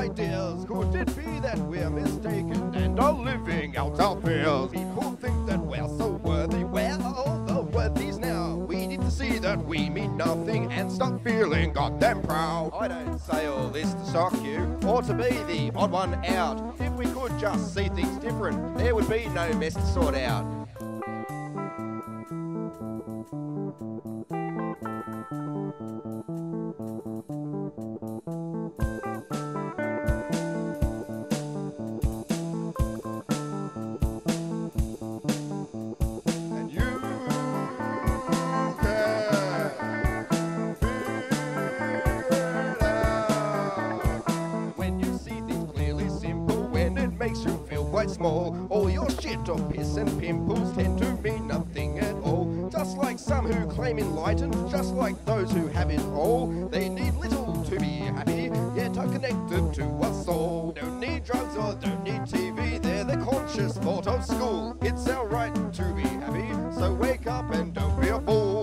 Ideas. Could it be that we're mistaken and are living out our fears? People think that we're so worthy, we're all the worthies now. We need to see that we mean nothing and stop feeling goddamn proud. I don't say all this to shock you, or to be the odd one out. If we could just see things different, there would be no mess to sort out. You feel quite small. All your shit of piss and pimples tend to mean nothing at all. Just like some who claim enlightened, just like those who have it all. They need little to be happy, yet are connected to us all. Don't need drugs or don't need TV, they're the conscious thought of school. It's our right to be happy, so wake up and don't be a fool.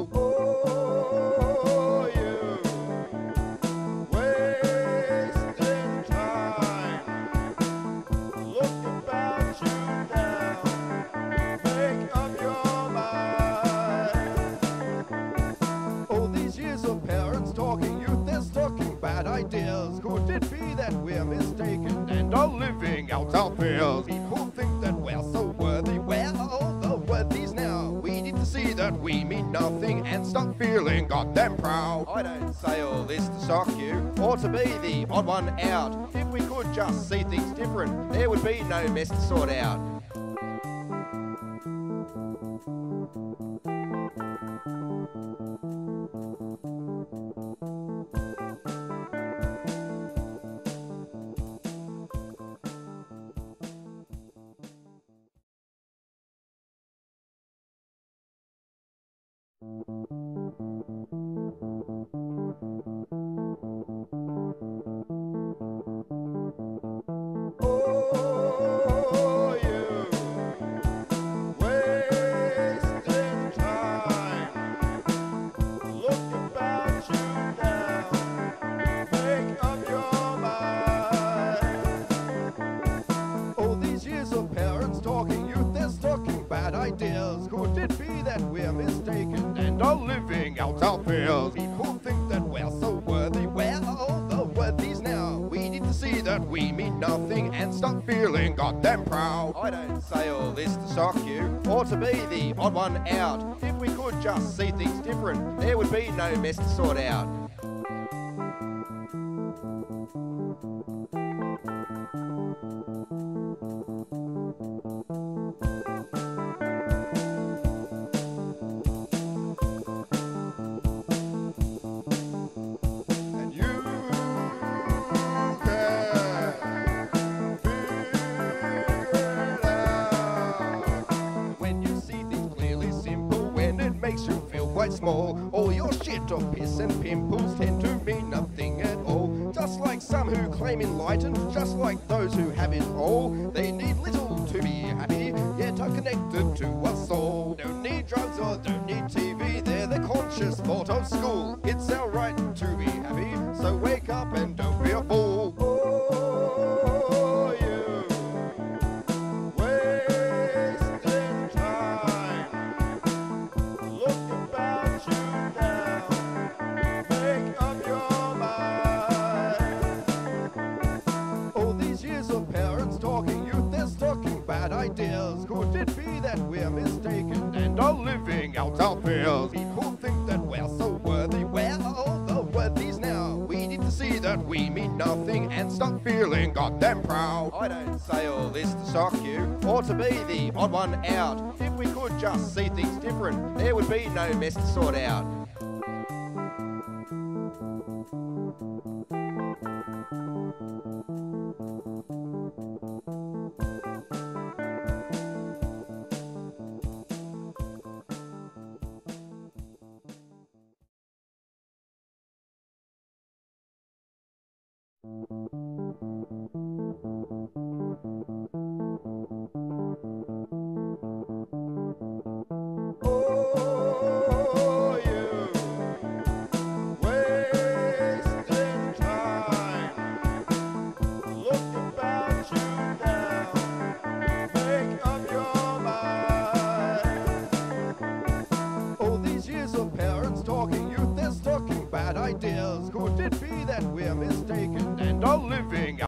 Ideas. Could it be that we're mistaken and are living out our fears? People think that we're so worthy, we're all the worthies now. We need to see that we mean nothing and stop feeling goddamn proud. I don't say all this to shock you, or to be the odd one out. If we could just see things different, there would be no mess to sort out. Ideas. Could it be that we're mistaken and are living out our fears? People think that we're so worthy, we're all the worthies now. We need to see that we mean nothing and stop feeling goddamn proud. I don't say all this to shock you, or to be the odd one out. If we could just see things different, there would be no mess to sort out. Small. All your shit of piss and pimples tend to mean nothing at all. Just like some who claim enlightened, just like those who have it all. They need little to be happy, yet are connected to us all. Don't need drugs or don't need TV, they're the conscious thought of school. It's our right to be happy, so wake up and don't be a fool. Ideas. Could it be that we're mistaken and are living out our fears? People think that we're so worthy, we're all the worthies now. We need to see that we mean nothing and stop feeling goddamn proud. I don't say all this to shock you, or to be the odd one out. If we could just see things different, there would be no mess to sort out.